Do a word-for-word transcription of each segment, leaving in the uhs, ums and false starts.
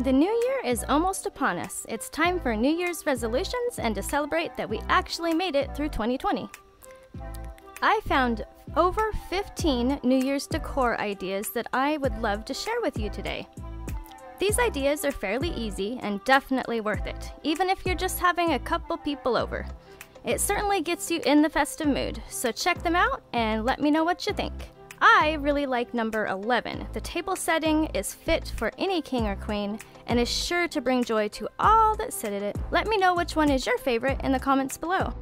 The new year is almost upon us. It's time for New Year's resolutions and to celebrate that we actually made it through twenty twenty. I found over fifteen New Year's decor ideas that I would love to share with you today. These ideas are fairly easy and definitely worth it, even if you're just having a couple people over. It certainly gets you in the festive mood, so check them out and let me know what you think. I really like number eleven. The table setting is fit for any king or queen and is sure to bring joy to all that sit at it. Let me know which one is your favorite in the comments below.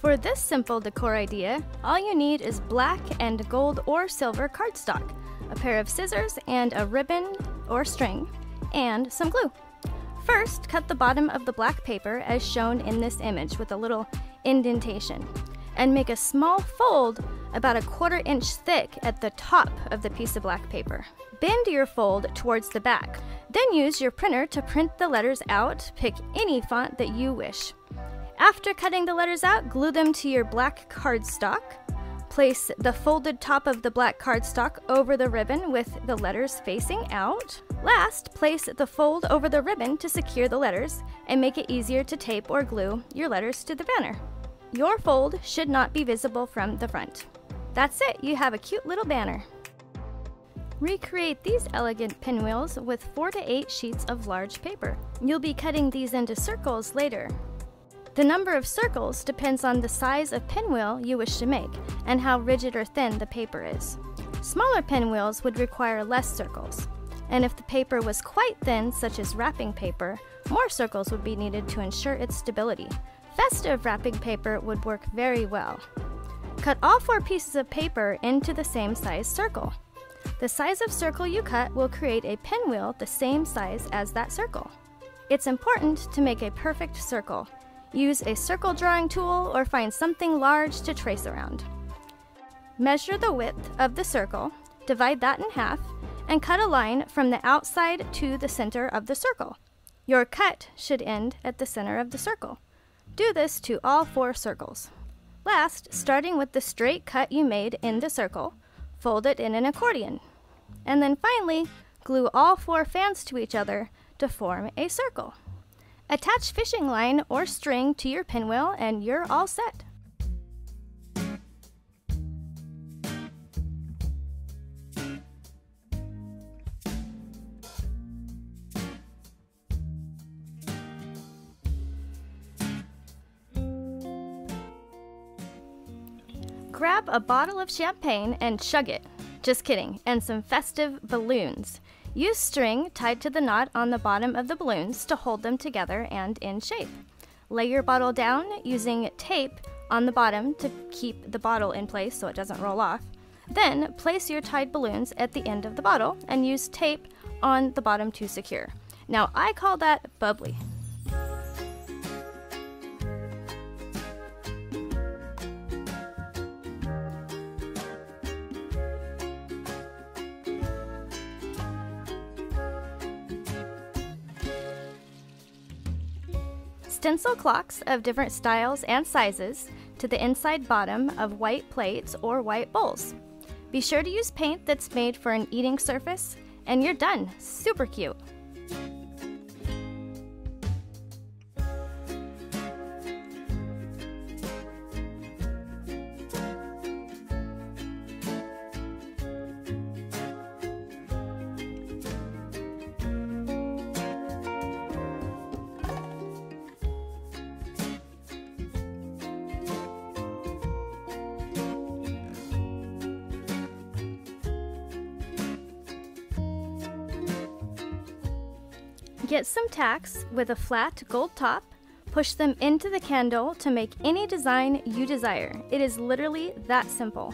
For this simple decor idea, all you need is black and gold or silver cardstock, a pair of scissors and a ribbon or string, and some glue. First, cut the bottom of the black paper as shown in this image with a little indentation, and make a small fold about a quarter inch thick at the top of the piece of black paper. Bend your fold towards the back. Then use your printer to print the letters out. Pick any font that you wish. After cutting the letters out, glue them to your black cardstock. Place the folded top of the black cardstock over the ribbon with the letters facing out. Last, place the fold over the ribbon to secure the letters and make it easier to tape or glue your letters to the banner. Your fold should not be visible from the front. That's it, you have a cute little banner. Recreate these elegant pinwheels with four to eight sheets of large paper. You'll be cutting these into circles later. The number of circles depends on the size of pinwheel you wish to make and how rigid or thin the paper is. Smaller pinwheels would require less circles, and if the paper was quite thin, such as wrapping paper, more circles would be needed to ensure its stability. Festive wrapping paper would work very well. Cut all four pieces of paper into the same size circle. The size of circle you cut will create a pinwheel the same size as that circle. It's important to make a perfect circle. Use a circle drawing tool or find something large to trace around. Measure the width of the circle, divide that in half, and cut a line from the outside to the center of the circle. Your cut should end at the center of the circle. Do this to all four circles. Last, starting with the straight cut you made in the circle, fold it in an accordion. And then finally, glue all four fans to each other to form a circle. Attach fishing line or string to your pinwheel and you're all set. Grab a bottle of champagne and chug it. Just kidding, and some festive balloons. Use string tied to the knot on the bottom of the balloons to hold them together and in shape. Lay your bottle down using tape on the bottom to keep the bottle in place so it doesn't roll off. Then place your tied balloons at the end of the bottle and use tape on the bottom to secure. Now I call that bubbly. Stencil clocks of different styles and sizes to the inside bottom of white plates or white bowls. Be sure to use paint that's made for an eating surface, and you're done. Super cute! Get some tacks with a flat gold top, push them into the candle to make any design you desire. It is literally that simple.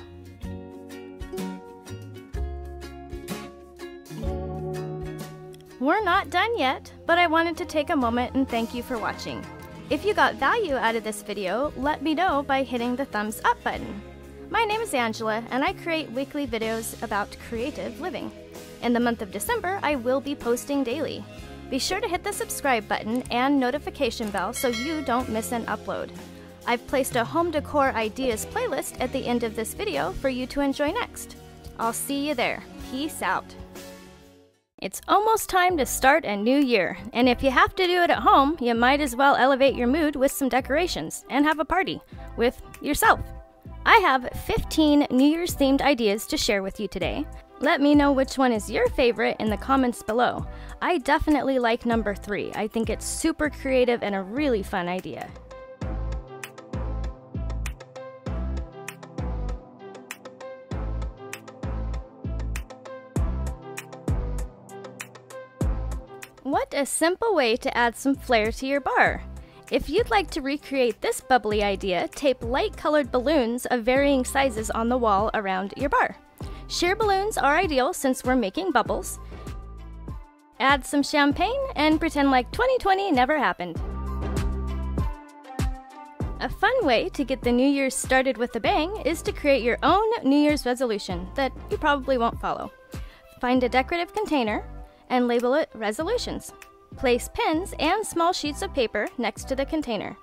We're not done yet, but I wanted to take a moment and thank you for watching. If you got value out of this video, let me know by hitting the thumbs up button. My name is Angela and I create weekly videos about creative living. In the month of December, I will be posting daily. Be sure to hit the subscribe button and notification bell so you don't miss an upload. I've placed a home decor ideas playlist at the end of this video for you to enjoy next. I'll see you there. Peace out. It's almost time to start a new year, and if you have to do it at home, you might as well elevate your mood with some decorations and have a party with yourself. I have fifteen New Year's themed ideas to share with you today. Let me know which one is your favorite in the comments below. I definitely like number three. I think it's super creative and a really fun idea. What a simple way to add some flair to your bar! If you'd like to recreate this bubbly idea, tape light-colored balloons of varying sizes on the wall around your bar. Sheer balloons are ideal since we're making bubbles. Add some champagne and pretend like twenty twenty never happened. A fun way to get the New Year's started with a bang is to create your own New Year's resolution that you probably won't follow. Find a decorative container and label it Resolutions. Place pins and small sheets of paper next to the container.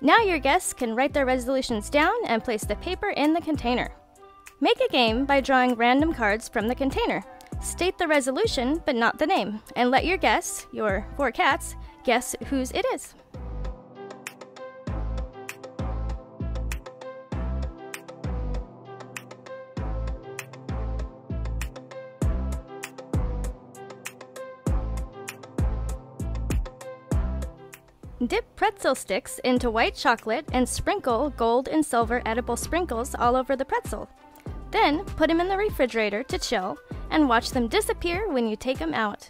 Now your guests can write their resolutions down and place the paper in the container. Make a game by drawing random cards from the container. State the resolution, but not the name, and let your guests, your four cats, guess whose it is. Dip pretzel sticks into white chocolate and sprinkle gold and silver edible sprinkles all over the pretzel. Then put them in the refrigerator to chill and watch them disappear when you take them out.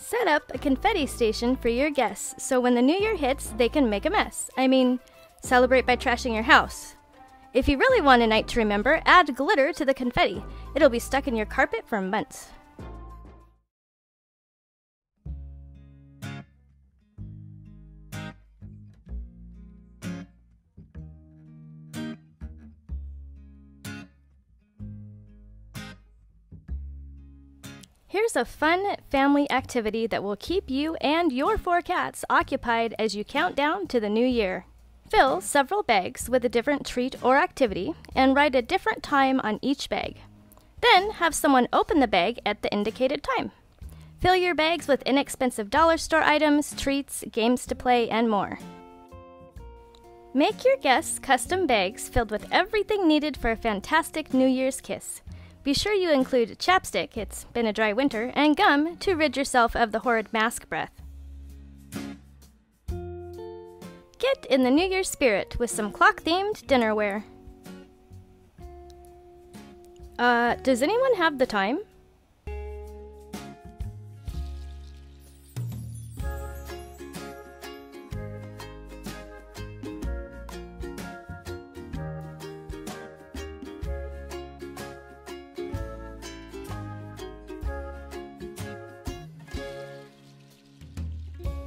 Set up a confetti station for your guests so when the new year hits, they can make a mess. I mean, celebrate by trashing your house. If you really want a night to remember, add glitter to the confetti. It'll be stuck in your carpet for months. Here's a fun family activity that will keep you and your four cats occupied as you count down to the new year. Fill several bags with a different treat or activity and write a different time on each bag. Then have someone open the bag at the indicated time. Fill your bags with inexpensive dollar store items, treats, games to play, and more. Make your guests custom bags filled with everything needed for a fantastic New Year's kiss. Be sure you include chapstick, it's been a dry winter, and gum to rid yourself of the horrid mask breath. Get in the New Year's spirit with some clock-themed dinnerware. Uh, does anyone have the time?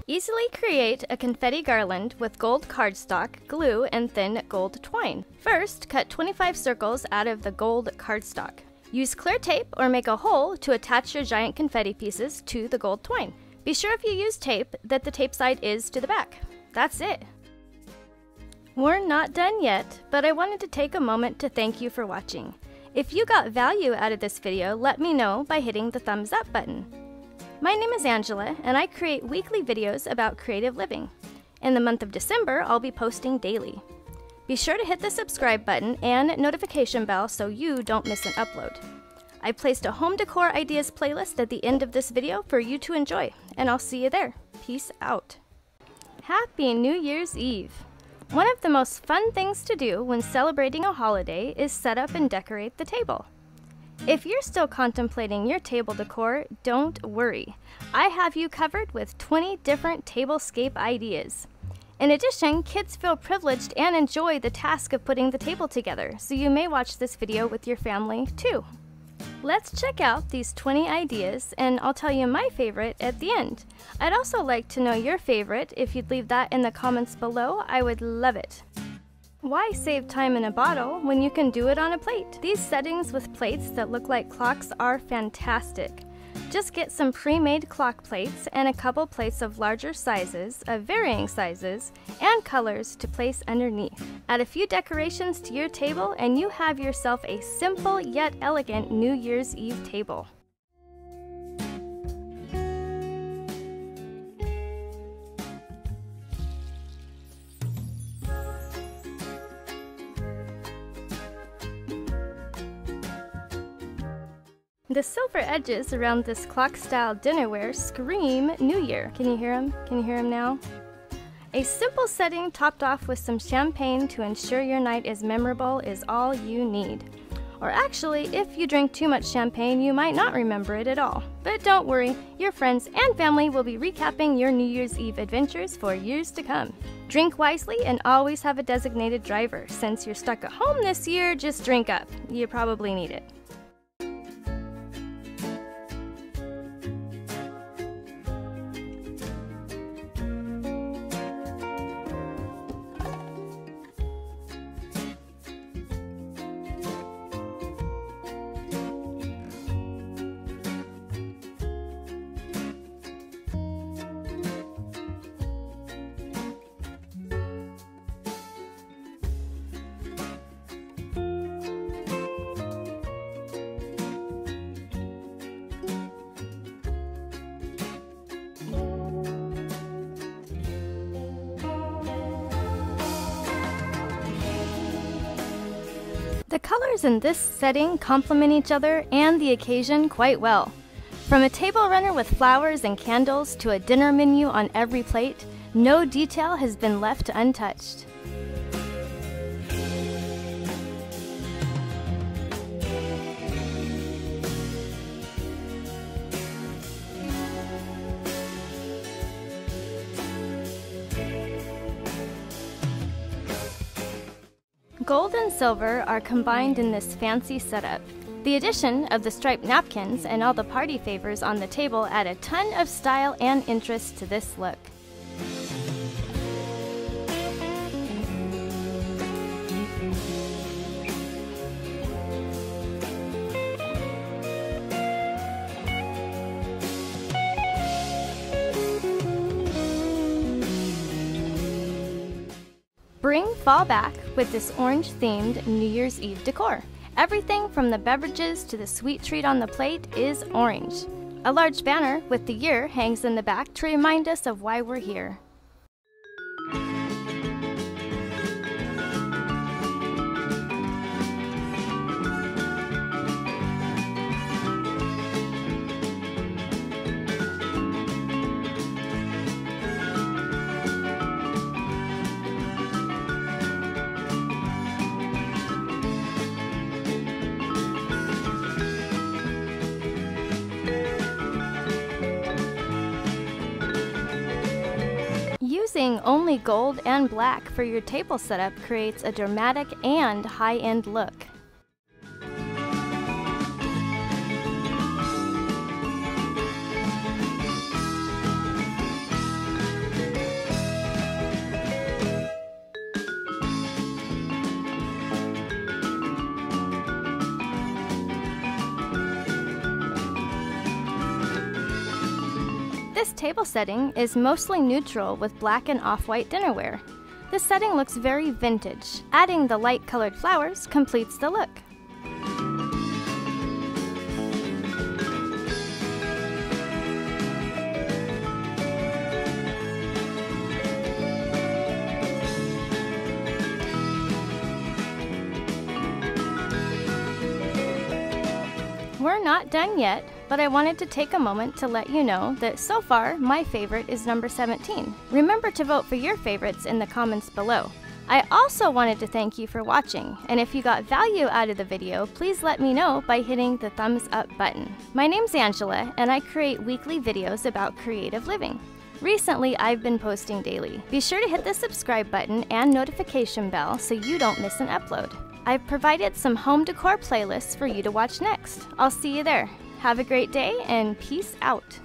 Easily create a confetti garland with gold cardstock, glue, and thin gold twine. First, cut twenty-five circles out of the gold cardstock. Use clear tape or make a hole to attach your giant confetti pieces to the gold twine. Be sure if you use tape that the tape side is to the back. That's it. We're not done yet, but I wanted to take a moment to thank you for watching. If you got value out of this video, let me know by hitting the thumbs up button. My name is Angela, and I create weekly videos about creative living. In the month of December, I'll be posting daily. Be sure to hit the subscribe button and notification bell so you don't miss an upload. I placed a home decor ideas playlist at the end of this video for you to enjoy, and I'll see you there. Peace out. Happy New Year's Eve! One of the most fun things to do when celebrating a holiday is set up and decorate the table. If you're still contemplating your table decor, don't worry. I have you covered with twenty different tablescape ideas. In addition, kids feel privileged and enjoy the task of putting the table together, so you may watch this video with your family too. Let's check out these twenty ideas, and I'll tell you my favorite at the end. I'd also like to know your favorite. If you'd leave that in the comments below, I would love it. Why save time in a bottle when you can do it on a plate? These settings with plates that look like clocks are fantastic. Just get some pre-made clock plates and a couple plates of larger sizes, of varying sizes, and colors to place underneath. Add a few decorations to your table and you have yourself a simple yet elegant New Year's Eve table. The silver edges around this clock-style dinnerware scream New Year. Can you hear them? Can you hear them now? A simple setting topped off with some champagne to ensure your night is memorable is all you need. Or actually, if you drink too much champagne, you might not remember it at all. But don't worry, your friends and family will be recapping your New Year's Eve adventures for years to come. Drink wisely and always have a designated driver. Since you're stuck at home this year, just drink up. You probably need it. The colors in this setting complement each other and the occasion quite well. From a table runner with flowers and candles to a dinner menu on every plate, no detail has been left untouched. Gold and silver are combined in this fancy setup. The addition of the striped napkins and all the party favors on the table add a ton of style and interest to this look. Bring fall back with this orange-themed New Year's Eve decor. Everything from the beverages to the sweet treat on the plate is orange. A large banner with the year hangs in the back to remind us of why we're here. Using only gold and black for your table setup creates a dramatic and high-end look. This table setting is mostly neutral with black and off-white dinnerware. This setting looks very vintage. Adding the light-colored flowers completes the look. We're not done yet, but I wanted to take a moment to let you know that so far my favorite is number seventeen. Remember to vote for your favorites in the comments below. I also wanted to thank you for watching, and if you got value out of the video, please let me know by hitting the thumbs up button. My name's Angela, and I create weekly videos about creative living. Recently, I've been posting daily. Be sure to hit the subscribe button and notification bell so you don't miss an upload. I've provided some home decor playlists for you to watch next. I'll see you there. Have a great day and peace out.